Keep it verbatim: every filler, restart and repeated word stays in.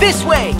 This way!